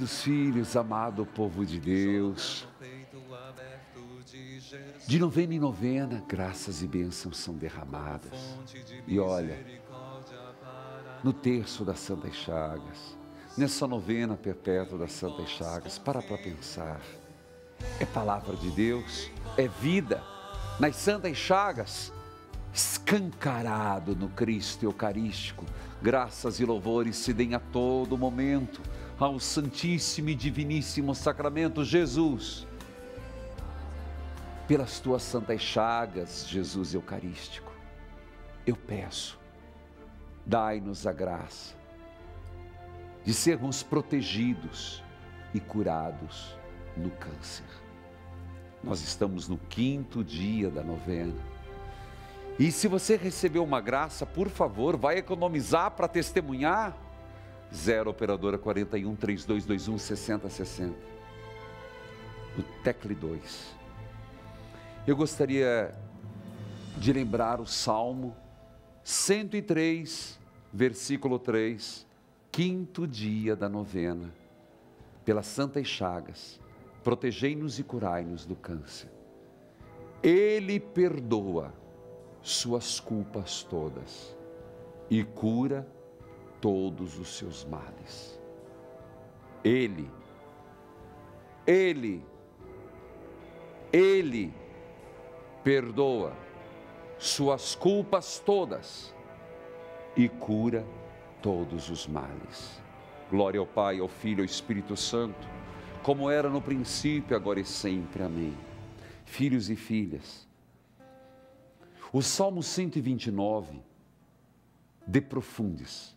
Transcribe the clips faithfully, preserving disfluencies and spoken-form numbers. Queridos filhos, amado povo de Deus, de novena em novena, graças e bênçãos são derramadas. E olha, no terço das Santas Chagas, nessa novena perpétua das Santas Chagas, para para pensar, é palavra de Deus, é vida, nas Santas Chagas, escancarado no Cristo Eucarístico. Graças e louvores se deem a todo momento ao Santíssimo e Diviníssimo Sacramento. Jesus, pelas tuas Santas Chagas, Jesus Eucarístico, eu peço, dai-nos a graça de sermos protegidos e curados no câncer. Nós estamos no quinto dia da novena. E se você recebeu uma graça, por favor, vai economizar para testemunhar. zero operadora quarenta e um, três dois dois um, sessenta sessenta. O Tecle dois. Eu gostaria de lembrar o Salmo cento e três, versículo três, quinto dia da novena, pelas Santas Chagas, protegei-nos e curai-nos do câncer. Ele perdoa suas culpas todas e cura todos os seus males. Ele, Ele, Ele perdoa suas culpas todas e cura todos os males. Glória ao Pai, ao Filho e ao Espírito Santo, como era no princípio, agora e sempre. Amém. Filhos e filhas, o Salmo cento e vinte e nove, de profundis,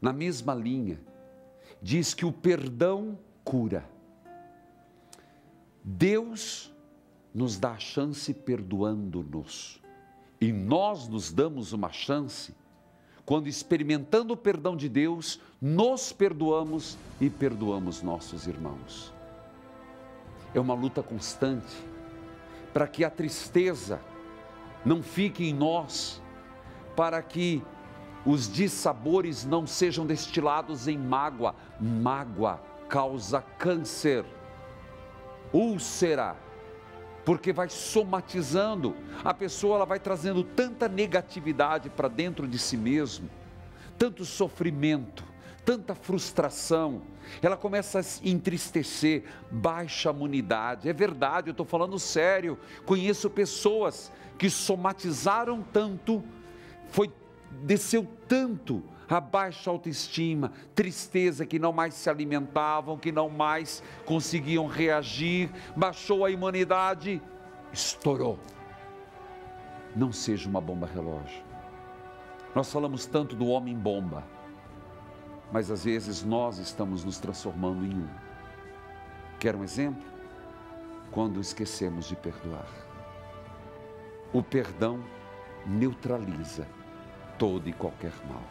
na mesma linha, diz que o perdão cura. Deus nos dá a chance perdoando-nos, e nós nos damos uma chance quando, experimentando o perdão de Deus, nos perdoamos e perdoamos nossos irmãos. É uma luta constante para que a tristeza não fique em nós, para que os dissabores não sejam destilados em mágoa. Mágoa causa câncer, úlcera, porque vai somatizando. A pessoa ela vai trazendo tanta negatividade para dentro de si mesmo, tanto sofrimento, tanta frustração, ela começa a se entristecer, baixa a imunidade. É verdade, eu estou falando sério, conheço pessoas que somatizaram tanto, foi, desceu tanto a baixa autoestima, tristeza, que não mais se alimentavam, que não mais conseguiam reagir, baixou a imunidade, estourou. Não seja uma bomba relógio. Nós falamos tanto do homem bomba, mas às vezes nós estamos nos transformando em um. Quer um exemplo? Quando esquecemos de perdoar. O perdão neutraliza todo e qualquer mal.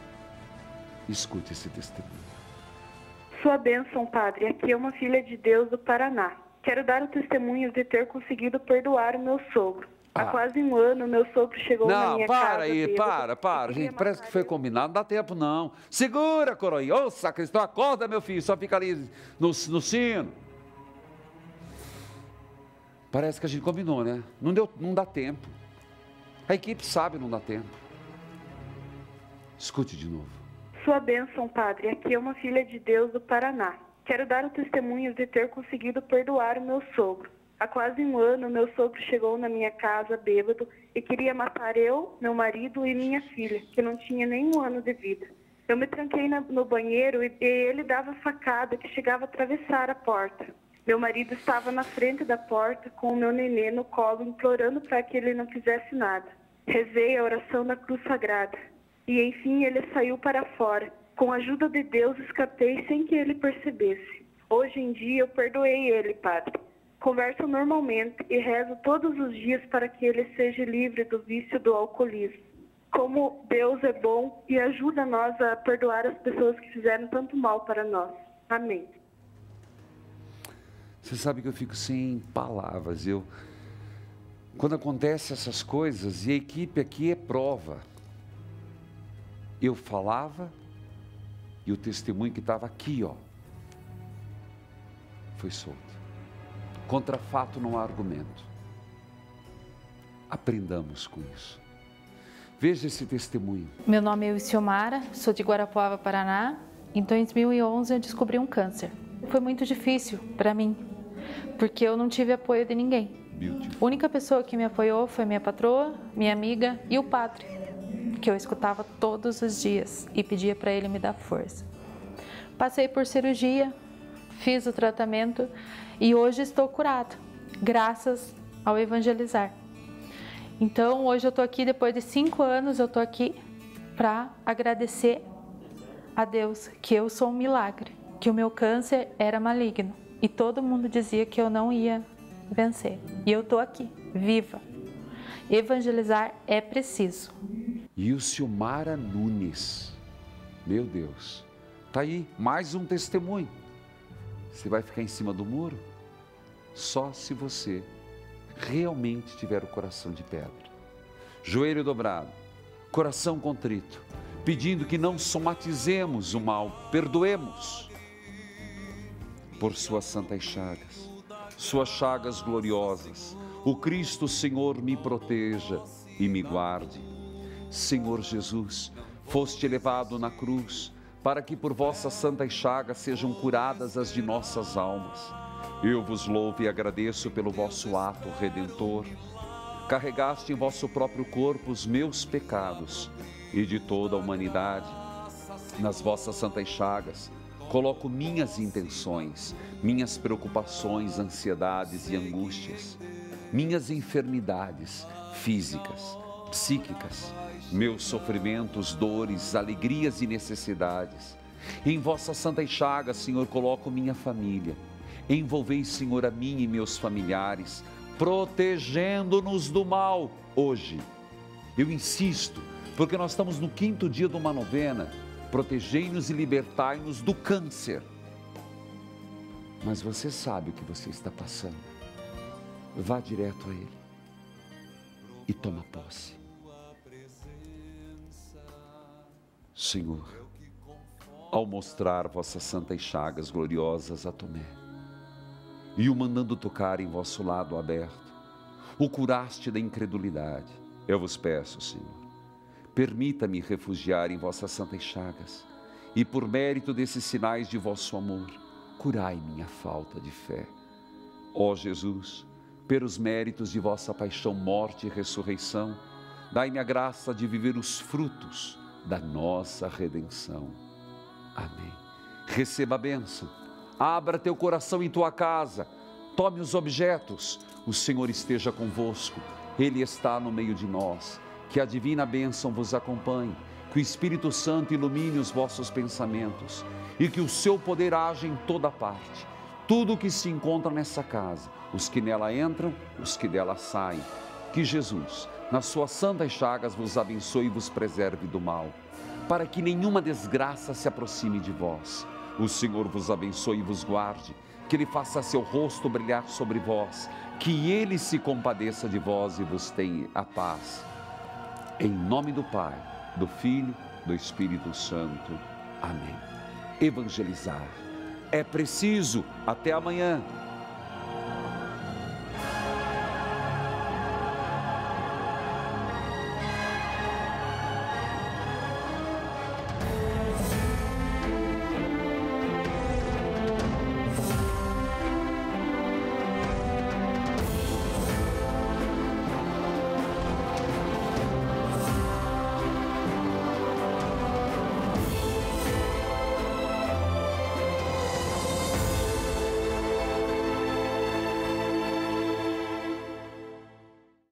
Escute esse testemunho. Sua bênção, Padre. Aqui é uma filha de Deus do Paraná. Quero dar o testemunho de ter conseguido perdoar o meu sogro. Ah. Há quase um ano, meu sogro chegou não, na minha casa. Não, para aí, bêbado. para, para. Gente, parece que foi combinado, não dá tempo não. Segura, coroinha. Ô, sacristão, acorda, meu filho, só fica ali no, no sino. Parece que a gente combinou, né? Não, deu, não dá tempo. A equipe sabe, não dá tempo. Escute de novo. Sua bênção, Padre. Aqui é uma filha de Deus do Paraná. Quero dar o testemunho de ter conseguido perdoar o meu sogro. Há quase um ano, meu sogro chegou na minha casa bêbado e queria matar eu, meu marido e minha filha, que não tinha nem um ano de vida. Eu me tranquei na, no banheiro e, e ele dava facada que chegava a atravessar a porta. Meu marido estava na frente da porta com o meu nenê no colo, implorando para que ele não fizesse nada. Rezei a oração da Cruz Sagrada e, enfim, ele saiu para fora. Com a ajuda de Deus, escapei sem que ele percebesse. Hoje em dia, eu perdoei ele, Padre. Converso normalmente e rezo todos os dias para que ele seja livre do vício do alcoolismo. Como Deus é bom e ajuda nós a perdoar as pessoas que fizeram tanto mal para nós. Amém. Você sabe que eu fico sem palavras. Eu, quando acontecem essas coisas, e a equipe aqui é prova. Eu falava e o testemunho que estava aqui, ó, foi solto. Contra fato não há argumento. Aprendamos com isso. Veja esse testemunho. Meu nome é Silmara, sou de Guarapuava, Paraná. Em dois mil e onze eu descobri um câncer. Foi muito difícil para mim, porque eu não tive apoio de ninguém. Beautiful. A única pessoa que me apoiou foi minha patroa, minha amiga e o padre, que eu escutava todos os dias e pedia para ele me dar força. Passei por cirurgia, fiz o tratamento e hoje estou curada, graças ao evangelizar. Então hoje eu estou aqui, depois de cinco anos, eu estou aqui para agradecer a Deus que eu sou um milagre, que o meu câncer era maligno e todo mundo dizia que eu não ia vencer. E eu estou aqui, viva. Evangelizar é preciso. E o Silmara Nunes, meu Deus, está aí mais um testemunho. Você vai ficar em cima do muro? Só se você realmente tiver o coração de pedra, joelho dobrado, coração contrito, pedindo que não somatizemos o mal, perdoemos por suas santas chagas, suas chagas gloriosas. O Cristo Senhor me proteja e me guarde. Senhor Jesus, foste elevado na cruz para que por vossas santas chagas sejam curadas as de nossas almas. Eu vos louvo e agradeço pelo vosso ato redentor. Carregaste em vosso próprio corpo os meus pecados e de toda a humanidade. Nas vossas santas chagas, coloco minhas intenções, minhas preocupações, ansiedades e angústias, minhas enfermidades físicas, psíquicas, meus sofrimentos, dores, alegrias e necessidades. Em vossas santas chagas, Senhor, coloco minha família. Envolvei, Senhor, a mim e meus familiares, protegendo-nos do mal hoje. Eu insisto, porque nós estamos no quinto dia de uma novena. Protegei-nos e libertai-nos do câncer. Mas você sabe o que você está passando. Vá direto a Ele e toma posse. Senhor, ao mostrar vossas santas chagas gloriosas a Tomé e o mandando tocar em vosso lado aberto, o curaste da incredulidade. Eu vos peço, Senhor, permita-me refugiar em vossas santas chagas e, por mérito desses sinais de vosso amor, curai minha falta de fé. Ó Jesus, pelos méritos de vossa paixão, morte e ressurreição, dai-me a graça de viver os frutos da nossa redenção. Amém. Receba a bênção. Abra teu coração em tua casa. Tome os objetos. O Senhor esteja convosco. Ele está no meio de nós. Que a divina bênção vos acompanhe, que o Espírito Santo ilumine os vossos pensamentos e que o seu poder aja em toda parte. Tudo o que se encontra nessa casa, os que nela entram, os que dela saem. Que Jesus, nas suas santas chagas, vos abençoe e vos preserve do mal, para que nenhuma desgraça se aproxime de vós. O Senhor vos abençoe e vos guarde, que Ele faça seu rosto brilhar sobre vós, que Ele se compadeça de vós e vos tenha a paz. Em nome do Pai, do Filho, do Espírito Santo. Amém. Evangelizar é preciso. Até amanhã.